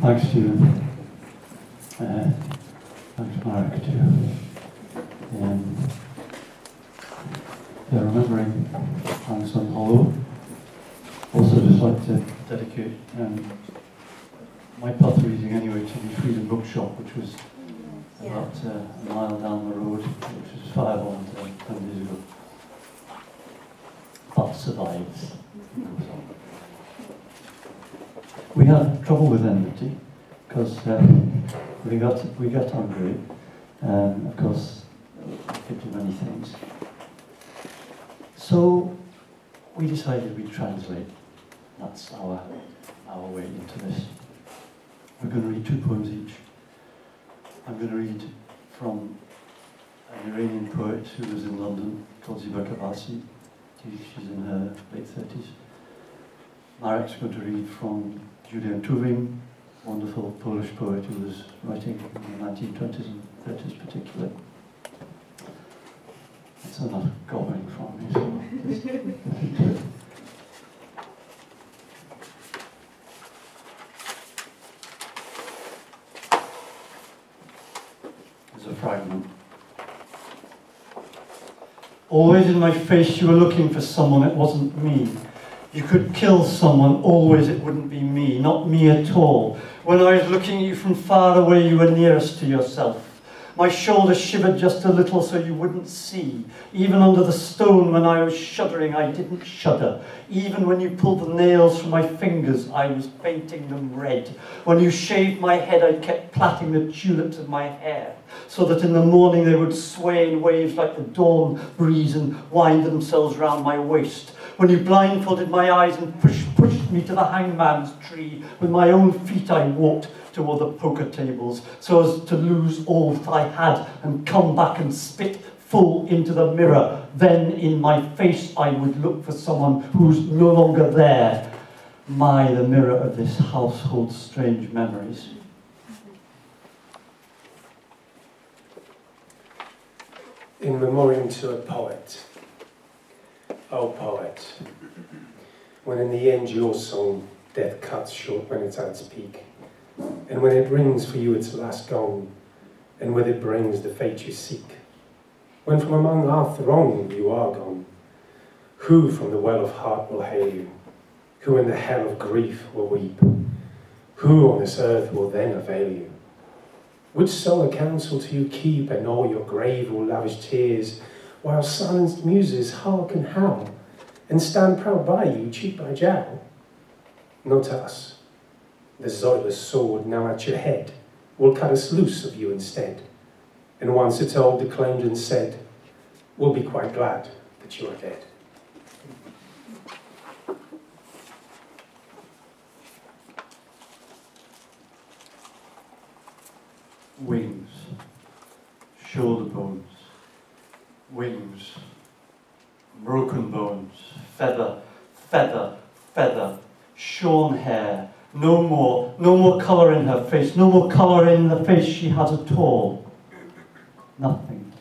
Thanks, Julian. Thanks, Marek, too. Remembering Hanson Hollow. Also, just like to dedicate my path reading anyway to the Freedom Bookshop, which was about a mile down the road, which was fired on 10 years ago. That survives. We had trouble with enmity because we got hungry, and of course we could do many things. So we decided we'd translate. That's our way into this. We're going to read 2 poems each. I'm going to read from an Iranian poet who lives in London called Ziva Kabasi. She's in her late 30s. Marek's going to read from Julian Tuwim, wonderful Polish poet who was writing in the 1920s and 30s particularly. It's enough gobbling from me, so it's a fragment. Always in my face, you were looking for someone, it wasn't me. You could kill someone, always it wouldn't be me, not me at all. When I was looking at you from far away, you were nearest to yourself. My shoulder shivered just a little so you wouldn't see. Even under the stone when I was shuddering, I didn't shudder. Even when you pulled the nails from my fingers, I was painting them red. When you shaved my head, I kept plaiting the tulips of my hair, so that in the morning they would sway in waves like the dawn breeze and wind themselves round my waist. When you blindfolded my eyes and pushed me to the hangman's tree, with my own feet I walked toward the poker tables, so as to lose all that I had and come back and spit full into the mirror. Then in my face I would look for someone who's no longer there. My, the mirror of this household's strange memories. In memoriam to a poet. Oh, poet, when in the end your song death cuts short when it's at its peak, and when it rings for you its last gong, and with it brings the fate you seek, when from among our throng you are gone, who from the well of heart will hail you, who in the hell of grief will weep, who on this earth will then avail you? Would soul a counsel to you keep, and o'er your grave will lavish tears, while silenced muses hark and howl, and stand proud by you, cheek by jowl? Not us. The zoidless sword now at your head will cut us loose of you instead, and once it's all declaimed and said, we'll be quite glad that you are dead. Wings, shoulder bones, wings, broken bones, feather, feather, feather, shorn hair, no more, no more colour in her face, no more colour in the face she has at all. Nothing,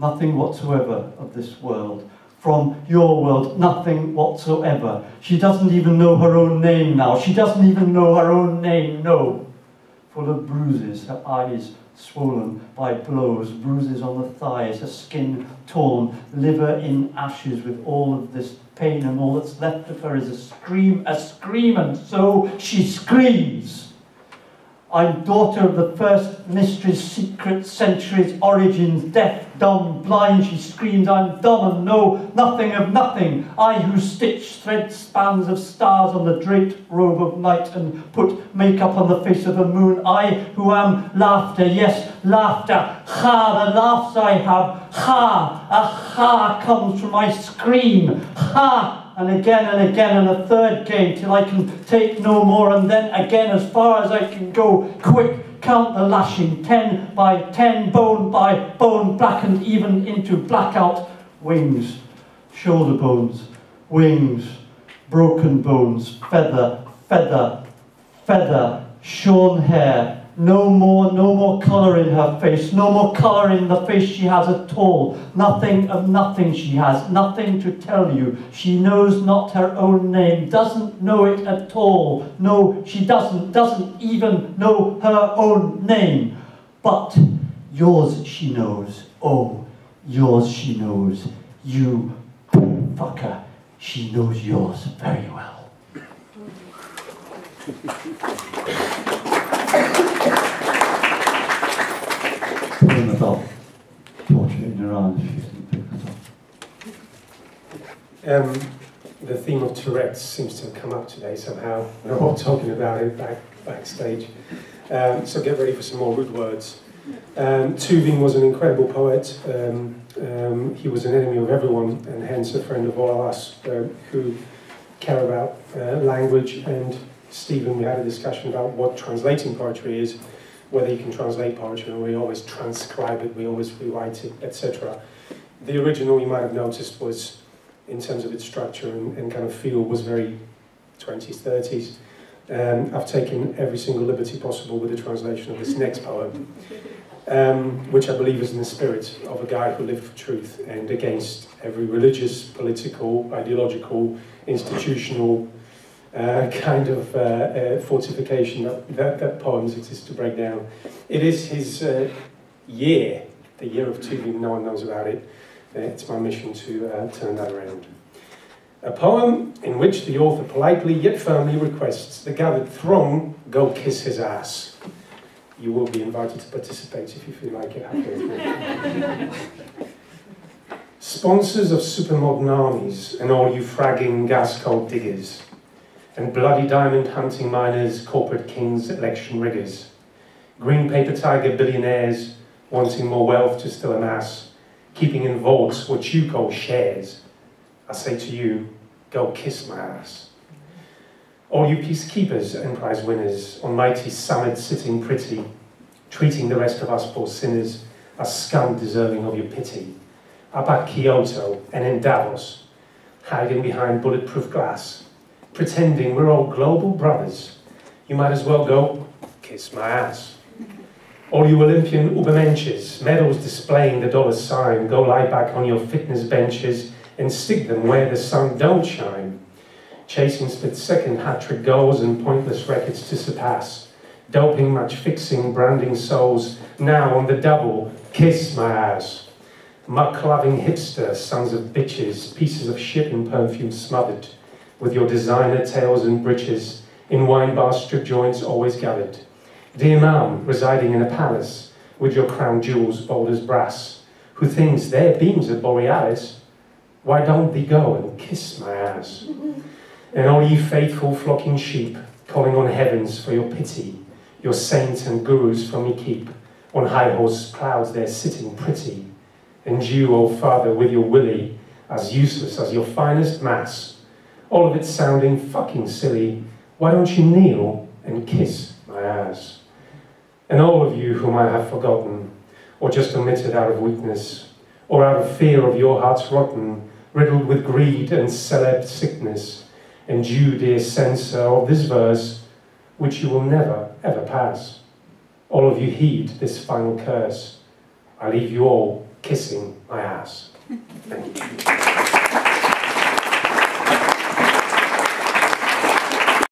nothing whatsoever of this world, from your world, nothing whatsoever. She doesn't even know her own name now, she doesn't even know her own name, no. Full of bruises, her eyes swollen by blows, bruises on the thighs, her skin torn, liver in ashes. With all of this pain and all that's left of her is a scream, and so she screams. I'm daughter of the first mystery's secret centuries, origins, deaf, dumb, blind, she screams. I'm dumb and know nothing of nothing. I who stitch thread spans of stars on the draped robe of night and put makeup on the face of the moon. I who am laughter, yes, laughter. Ha, the laughs I have. Ha, a ha comes from my scream. Ha. And again and again, and a third game, till I can take no more, and then again as far as I can go. Quick, count the lashing, 10 by 10, bone by bone, blackened even into blackout. Wings, shoulder bones, wings, broken bones, feather, feather, feather, shorn hair, No more colour in her face, no more colour in the face she has at all. Nothing of nothing she has, nothing to tell you. She knows not her own name, doesn't know it at all. No, she doesn't even know her own name. But yours she knows, oh, yours she knows. You fucker, she knows yours very well. Pulling herself, torturing her arms, she didn't pick herself up. The theme of Tourette's seems to have come up today somehow. We're all talking about it backstage. So get ready for some more rude words. Tuwim was an incredible poet. He was an enemy of everyone and hence a friend of all of us who care about language. And Stephen, we had a discussion about what translating poetry is, whether you can translate poetry, and we always transcribe it, we always rewrite it, etc. The original, you might have noticed, was, in terms of its structure and kind of feel, was very 20s, 30s. I've taken every single liberty possible with the translation of this next poem, which I believe is in the spirit of a guy who lived for truth and against every religious, political, ideological, institutional kind of fortification that poems exist to break down. It is his year, the year of Tuwim, no one knows about it. It's my mission to turn that around. A poem in which the author politely yet firmly requests the gathered throng go kiss his ass. You will be invited to participate if you feel like it happens. Sponsors of supermodern armies and all you fragging gas coal diggers, and bloody diamond hunting miners, corporate kings, election riggers, green paper tiger billionaires wanting more wealth to still amass, keeping in vaults what you call shares. I say to you, go kiss my ass. All you peacekeepers and prize winners on mighty summits sitting pretty, treating the rest of us poor sinners as scum deserving of your pity, up at Kyoto and in Davos, hiding behind bulletproof glass, pretending we're all global brothers, you might as well go kiss my ass. All you Olympian ubermenschers, medals displaying the dollar sign, go lie back on your fitness benches and stick them where the sun don't shine, chasing split-second hat-trick goals and pointless records to surpass, doping, match-fixing, branding souls, now on the double, kiss my ass. Muck-loving hipster, sons of bitches, pieces of shit and perfume smothered, with your designer tails and breeches, in wine bar strip joints always gathered. Dear ma'am, residing in a palace, with your crown jewels bold as brass, who thinks their beams are borealis, why don't they go and kiss my ass? And all ye faithful flocking sheep, calling on heavens for your pity, your saints and gurus from me keep, on high horse clouds they're sitting pretty, and you, O Father, with your willy, as useless as your finest mass, all of it sounding fucking silly, why don't you kneel and kiss my ass? And all of you whom I have forgotten, or just omitted out of weakness, or out of fear of your hearts rotten, riddled with greed and celeb sickness, and you, dear censor of this verse, which you will never, ever pass. All of you heed this final curse. I leave you all kissing my ass. Thank you.